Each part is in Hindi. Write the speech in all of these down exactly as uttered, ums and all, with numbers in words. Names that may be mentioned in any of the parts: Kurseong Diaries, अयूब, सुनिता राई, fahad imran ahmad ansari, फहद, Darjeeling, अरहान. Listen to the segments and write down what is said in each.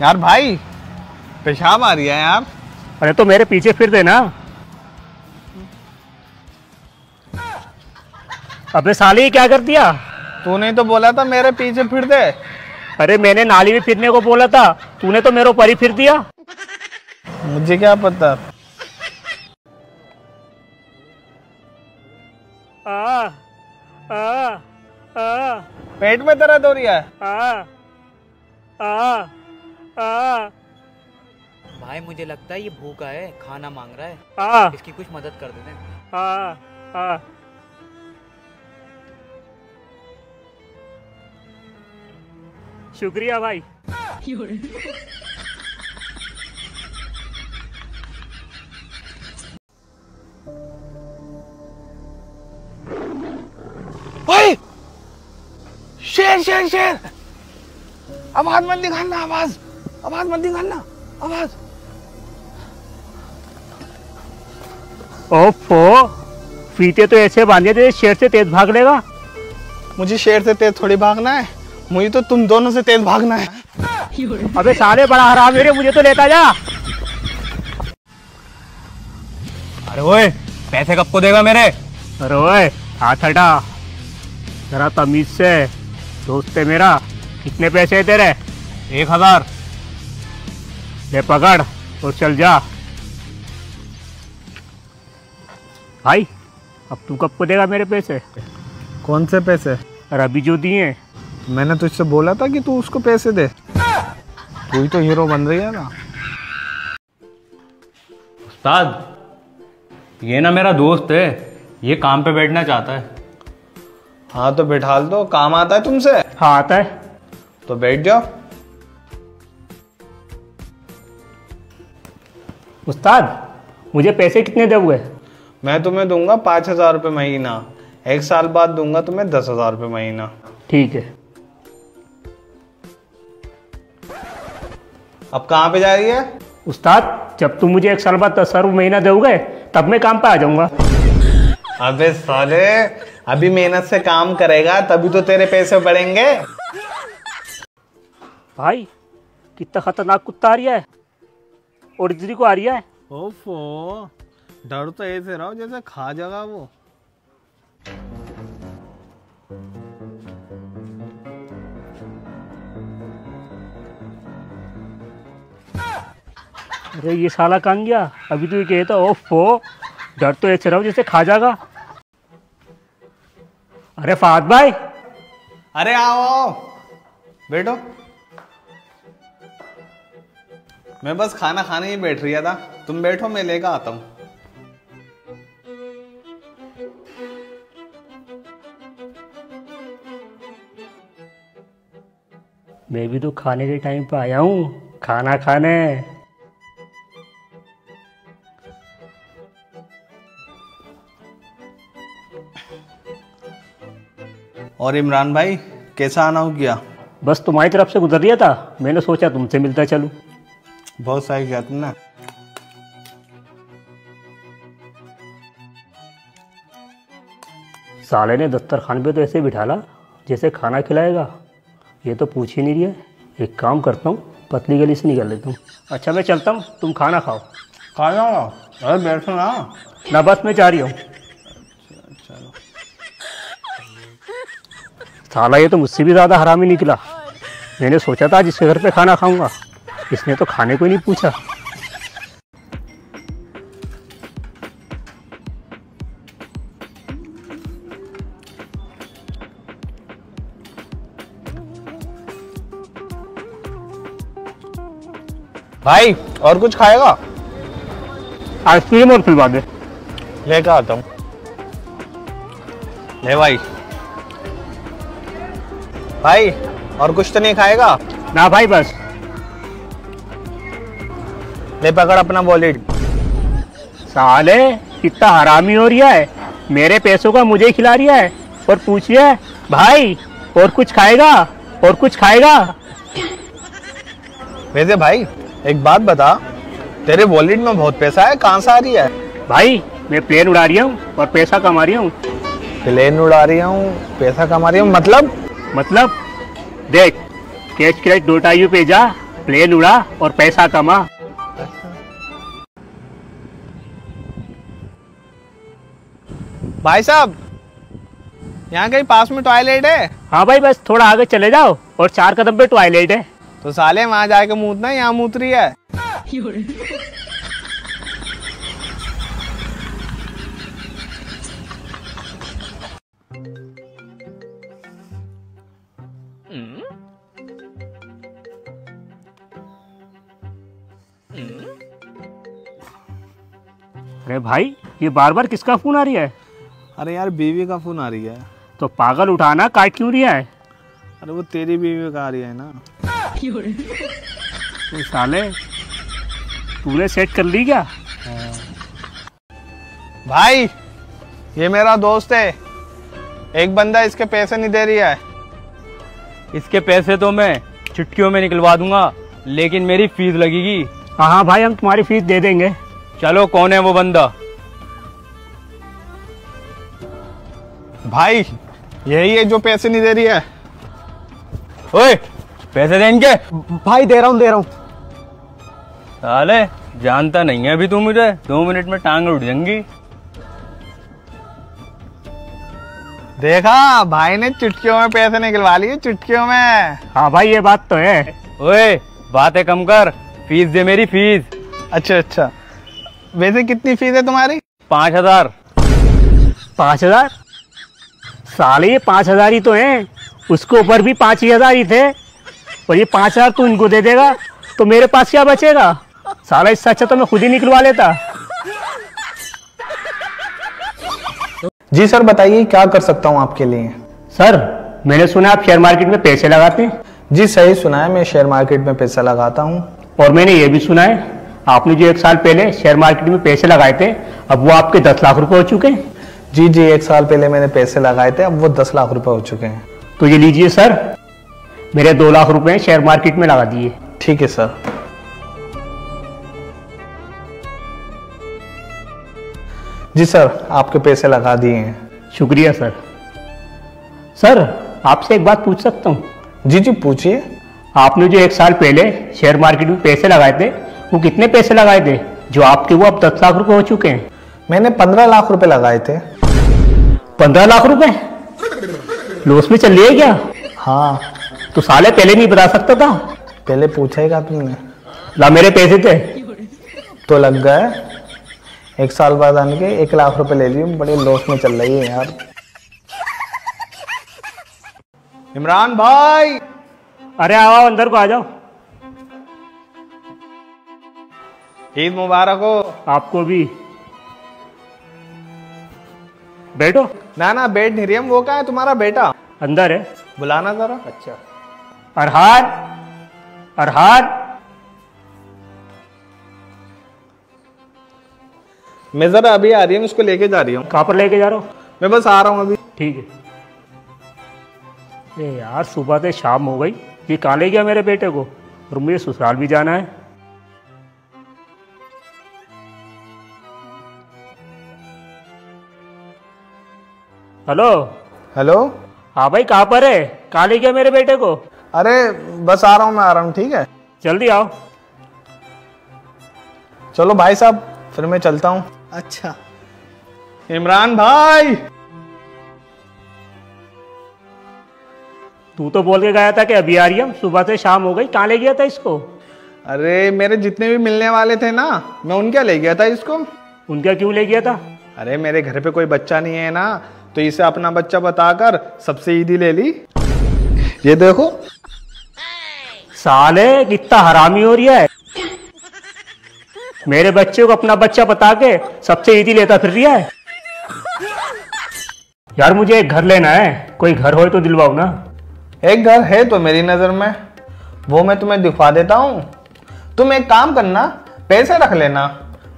यार भाई पेशाब आ रही है यार। अरे तो मेरे पीछे फिर देना। अबे साली क्या कर दिया? तूने तो बोला था मेरे पीछे फिर दे। अरे मैंने नाली में फिरने को बोला था, तूने तो मेरे ऊपर ही फिर दिया। मुझे क्या पता। आ, आ, आ, पेट में दर्द हो रही है। आ, आ, आ, भाई मुझे लगता है ये भूखा है, खाना मांग रहा है। आ, इसकी कुछ मदद कर देते हैं। आ, आ, शुक्रिया भाई। भाई शेर शेर शेर, आवाज मत निकालना, आवाज आवाज मत निकालना, आवाज। ओफो, फीते तो ऐसे बांधे थे, शेर से तेज भाग लेगा। मुझे शेर से तेज थोड़ी भागना है, मुझे तो तुम दोनों से तेज भागना है। अबे साले बड़ा हरामी रे, मुझे तो लेता जा। अरे ओए, पैसे कब को देगा मेरे? अरे ओए, हाथ हटा जरा तमीज से। दोस्त है मेरा। कितने पैसे है तेरे? एक हजार। ले पकड़ और चल जा। भाई अब तू कब को देगा मेरे पैसे? कौन से पैसे? अरे अभी जो दिए। मैंने तुझसे बोला था कि तू उसको पैसे दे। तू ही तो हीरो बन रही है ना। उस्ताद ये ना मेरा दोस्त है, ये काम पे बैठना चाहता है। हाँ तो बैठा दो। काम आता है तुमसे? हाँ आता है। तो बैठ जाओ। उस्ताद मुझे पैसे कितने दे हुए? मैं तुम्हें दूंगा पाँच हजार रुपये महीना। एक साल बाद दूंगा तुम्हें दस हजार रुपये महीना। ठीक है। अब कहाँ पे जा रही है? उस्ताद जब तुम मुझे एक साल बाद दस हजार महीना दोगे तब मैं काम पे आ जाऊंगा। अबे साले, अभी मेहनत से काम करेगा तभी तो तेरे पैसे बढ़ेंगे। भाई कितना खतरनाक कुत्ता आ रहा है, और इधर को आ रहा है। ओफो, डर तो ऐसे रहो जैसे खा जाएगा वो। अरे ये साला कांग गया, अभी तो ये कहता ओफो डर तो ऐसे रहो जैसे खा जाएगा। अरे फहद भाई। अरे आओ आओ बैठो। मैं बस खाना खाने ही बैठ रही था। तुम बैठो, मैं लेकर आता हूँ। मैं भी तो खाने के टाइम पे आया हूँ, खाना खाने। और इमरान भाई कैसा आना हो गया? बस तुम्हारी तरफ से गुजर रहा था, मैंने सोचा तुमसे मिलता चलूं। बहुत सही किया तुमने। साले ने दस्तरखान पे तो ऐसे बिठाला जैसे खाना खिलाएगा, ये तो पूछ ही नहीं रही है। एक काम करता हूँ, पतली गली से निकल लेता हूँ। अच्छा मैं चलता हूँ, तुम खाना खाओ। खा जाओ। अरे बैठो ना ना, बस मैं जा रही हूँ। साला ये तो मुझसे भी ज़्यादा हरामी निकला। मैंने सोचा था जिसके घर पे खाना खाऊंगा, इसने तो खाने को ही नहीं पूछा। भाई और कुछ खाएगा? आइसक्रीम और पिलवा दे। लेकर आता हूँ। ले भाई। भाई और कुछ तो नहीं खाएगा ना? भाई बस। ले पकड़ अपना वॉलेट। साले कितना हरामी हो रहा है, मेरे पैसों का मुझे खिला रहा है और पूछ रहा है भाई और कुछ खाएगा, और कुछ खाएगा। वैसे भाई एक बात बता, तेरे वॉलेट में बहुत पैसा है, कहाँ से आ रही है? भाई मैं प्लेन उड़ा रही हूँ और पैसा कमा रही हूँ। प्लेन उड़ा रही हूँ, पैसा कमा रही हूँ मतलब? मतलब देख कैश क्रैश डोटायू पे जा, प्लेन उड़ा और पैसा कमा। भाई साहब यहाँ कहीं पास में टॉयलेट है? हाँ भाई बस थोड़ा आगे चले जाओ और चार कदम पे टॉयलेट है। तो साले वहाँ जाके मूतना, यहाँ मूत रही है। अरे भाई ये बार बार किसका फोन आ रही है? अरे यार बीवी का फोन आ रही है। तो पागल उठाना काट क्यों रही है? अरे वो तेरी बीवी का आ रही है ना। तो साले तूने सेट कर ली क्या? भाई ये मेरा दोस्त है, एक बंदा इसके पैसे नहीं दे रही है। इसके पैसे तो मैं चुटकियों में निकलवा दूंगा लेकिन मेरी फीस लगेगी। हाँ भाई हम तुम्हारी फीस दे देंगे। चलो कौन है वो बंदा? भाई यही है जो पैसे नहीं दे रही है। ओए पैसे दे इनके। भाई दे रहा हूँ दे रहा हूँ। साले जानता नहीं है अभी तू मुझे, दो मिनट में टांग उठ जाएंगी। देखा भाई ने चुटकियों में पैसे निकलवा लिए, चुटकियों में। हाँ भाई ये बात तो है। ओए बातें कम कर, फीस दे मेरी फीस। अच्छा अच्छा वैसे कितनी फीस है तुम्हारी? पाँच हजार। पाँच हजार? साले ये पाँच हजार ही तो हैं, उसके ऊपर भी पाँच ही हजार ही थे और ये पाँच हजार तू इनको दे देगा तो मेरे पास क्या बचेगा? साला इससे अच्छा तो मैं खुद ही निकलवा लेता। जी सर बताइए क्या कर सकता हूँ आपके लिए? सर मैंने सुना आप शेयर मार्केट में पैसे लगाते हैं। जी सही सुना है, मैं शेयर मार्केट में पैसा लगाता हूँ। और मैंने ये भी सुना है आपने जो एक साल पहले शेयर मार्केट में पैसे लगाए थे अब वो आपके दस लाख रुपए हो चुके हैं। जी जी एक साल पहले मैंने पैसे लगाए थे अब वो दस लाख रुपए हो चुके हैं। तो ये लीजिए सर, मेरे दो लाख रुपए शेयर मार्केट में लगा दिए। ठीक है सर। जी सर आपके पैसे लगा दिए हैं। शुक्रिया सर। सर आपसे एक बात पूछ सकता हूँ? जी जी पूछिए। आपने जो एक साल पहले शेयर मार्केट में पैसे लगाए थे वो कितने पैसे लगाए थे जो आपके वो अब दस लाख रुपए हो चुके हैं? मैंने पंद्रह लाख रुपए लगाए थे। पंद्रह लाख रुपए? लॉस में चल रही है क्या? हाँ। तो साले पहले नहीं बता सकता था? पहले पूछा ही क्या तुमने? ला मेरे पैसे थे तो लग गए। एक साल बाद आने के एक लाख रुपए ले लिए, बड़े लॉस में चल रही है यार। इमरान भाई अरे आओ अंदर को आ जाओ। ईद मुबारक हो। आपको भी। बैठो। ना ना बैठ नहीं रही हम। वो कहाँ है तुम्हारा बेटा? अंदर है, बुलाना जरा। अच्छा अरहान, अरहान। मैं जरा अभी आ रही हूँ, उसको लेके जा रही हूँ। कहाँ पर लेके जा रहा हूँ? मैं बस आ रहा हूँ अभी। ठीक है। ए यार सुबह से शाम हो गई, ये कहाँ ले गया मेरे बेटे को? और मुझे ससुराल भी जाना है। Hello hello. हाँ भाई कहाँ पर है? कहाँ ले गया मेरे बेटे को? अरे बस आ रहा हूँ, मैं आ रहा हूँ। ठीक है जल्दी आओ। चलो भाई साहब फिर मैं चलता हूँ। अच्छा इमरान भाई तू तो बोल के गया था कि अभी आ रही हम, सुबह से शाम हो गई। कहाँ ले गया था इसको? अरे मेरे जितने भी मिलने वाले थे ना मैं उनके ले गया था इसको। उनका क्यों ले गया था? अरे मेरे घर पे कोई बच्चा नहीं है ना तो इसे अपना बच्चा बताकर सबसे ईदी ले ली। ये देखो साले कितना हरामी हो रहा है, मेरे बच्चे को अपना बच्चा बता के सबसे ईदी लेता फिर रहा है। यार मुझे एक घर लेना है, कोई घर हो तो दिलवाओ ना। एक घर है तो मेरी नजर में, वो मैं तुम्हें दिखा देता हूँ। तुम एक काम करना, पैसे रख लेना,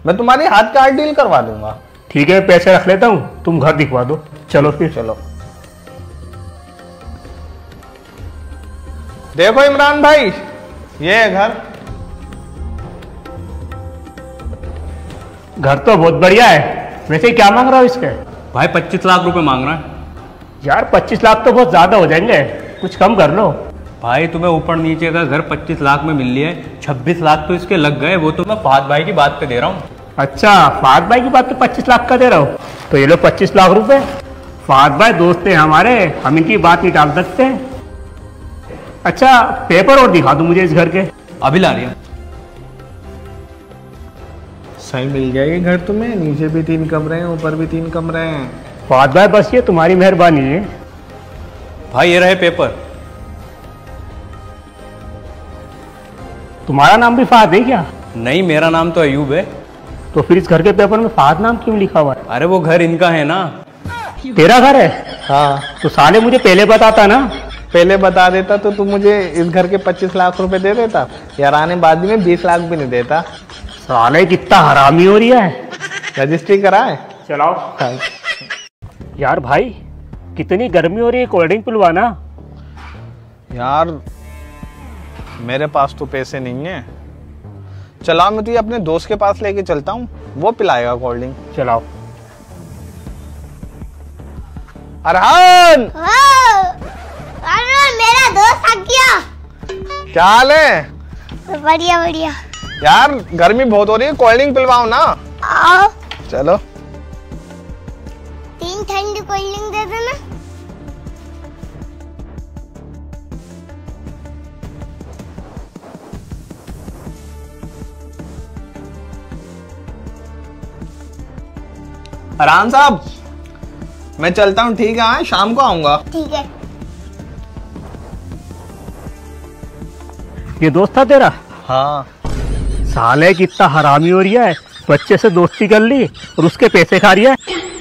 मैं तुम्हारे हाथ का हाथ डील करवा दूंगा। ठीक है पैसे रख लेता हूँ, तुम घर दिखवा दो। चलो फिर। चलो देखो इमरान भाई ये है घर। घर तो बहुत बढ़िया है। वैसे क्या मांग रहा हो इसके? भाई पच्चीस लाख रुपए मांग रहा है। यार पच्चीस लाख तो बहुत ज्यादा हो जाएंगे, कुछ कम कर लो। भाई तुम्हें ऊपर नीचे का घर पच्चीस लाख में मिल लिया है, छब्बीस लाख तो इसके लग गए, वो तो मैं फहद भाई की बात पे दे रहा हूँ। अच्छा, फहद भाई की बात पे पच्चीस लाख का दे रहा हो, तो ये लो पच्चीस लाख रुपए। फहद भाई दोस्त हैं हमारे, हम इनकी बात नहीं टाल सकते। अच्छा पेपर और दिखा दो मुझे इस घर के। अभी ला रही हूँ। सही मिल जाएगी घर तुम्हें, नीचे भी तीन कमरे हैं ऊपर भी तीन कमरे हैं। फहद भाई बस ये तुम्हारी मेहरबानी है। भाई ये रहे पेपर। तुम्हारा नाम भी फहद है क्या? नहीं, मेरा नाम तो अयूब है। तो फिर इस घर के पेपर में फहद नाम क्यों लिखा हुआ है? अरे वो घर इनका है ना। तेरा घर है? हाँ। तो साले मुझे पहले बताता ना। पहले बता देता तो तू मुझे इस घर के पच्चीस लाख रुपए दे देता, यार आने बाद में बीस लाख भी नहीं देता। साले कितना हरामी हो रही है। रजिस्ट्री कराए चलाओ। हाँ। यार भाई कितनी गर्मी हो रही है, कोल्ड ड्रिंक पिलवाना। यार मेरे पास तो पैसे नहीं है। चलाओ मैं तुझे अपने दोस्त के पास लेके चलता हूँ, वो पिलाएगा कोल्ड ड्रिंक। चलाओ। अरहान! अरहान मेरा दोस्त आ गया। क्या हाल है? बढ़िया बढ़िया। यार गर्मी बहुत हो रही है, कोल्ड ड्रिंक पिलवाओ ना। आओ। चलो तीन ठंडी कोल्ड ड्रिंक दे देना। अरहान साहब मैं चलता हूँ, ठीक है शाम को आऊंगा। ठीक है। ये दोस्त था तेरा? हाँ। साले कितना हरामी हो रही है, बच्चे से दोस्ती कर ली और उसके पैसे खा रही है।